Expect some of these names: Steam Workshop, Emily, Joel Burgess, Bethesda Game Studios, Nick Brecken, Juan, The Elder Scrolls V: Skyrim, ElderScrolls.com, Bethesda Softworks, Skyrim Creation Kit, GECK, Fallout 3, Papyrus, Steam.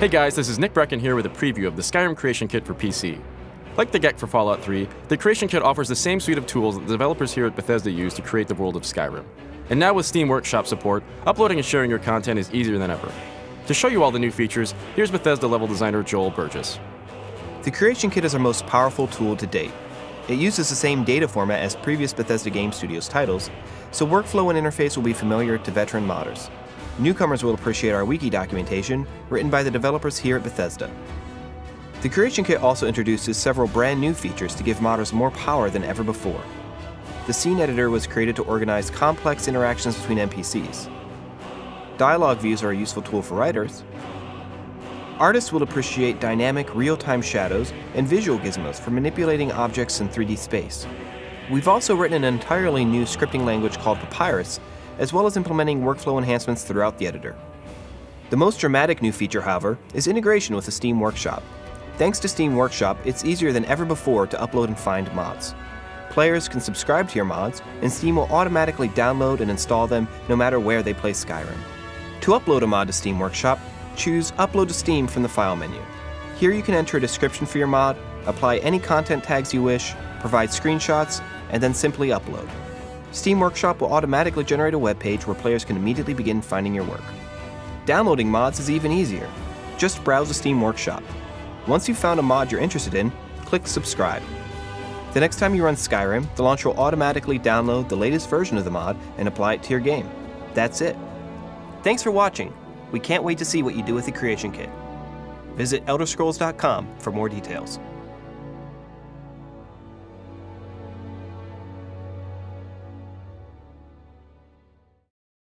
Hey guys, this is Nick Brecken here with a preview of the Skyrim Creation Kit for PC. Like the GECK for Fallout 3, the Creation Kit offers the same suite of tools that the developers here at Bethesda use to create the world of Skyrim. And now with Steam Workshop support, uploading and sharing your content is easier than ever. To show you all the new features, here's Bethesda level designer Joel Burgess. The Creation Kit is our most powerful tool to date. It uses the same data format as previous Bethesda Game Studios titles, so workflow and interface will be familiar to veteran modders. Newcomers will appreciate our wiki documentation, written by the developers here at Bethesda. The Creation Kit also introduces several brand new features to give modders more power than ever before. The scene editor was created to organize complex interactions between NPCs. Dialogue views are a useful tool for writers. Artists will appreciate dynamic, real-time shadows and visual gizmos for manipulating objects in 3D space. We've also written an entirely new scripting language called Papyrus, as well as implementing workflow enhancements throughout the editor. The most dramatic new feature, however, is integration with the Steam Workshop. Thanks to Steam Workshop, it's easier than ever before to upload and find mods. Players can subscribe to your mods, and Steam will automatically download and install them no matter where they play Skyrim. To upload a mod to Steam Workshop, choose Upload to Steam from the File menu. Here you can enter a description for your mod, apply any content tags you wish, provide screenshots, and then simply upload. Steam Workshop will automatically generate a web page where players can immediately begin finding your work. Downloading mods is even easier. Just browse the Steam Workshop. Once you've found a mod you're interested in, click Subscribe. The next time you run Skyrim, the launcher will automatically download the latest version of the mod and apply it to your game. That's it. Thanks for watching. We can't wait to see what you do with the Creation Kit. Visit ElderScrolls.com for more details.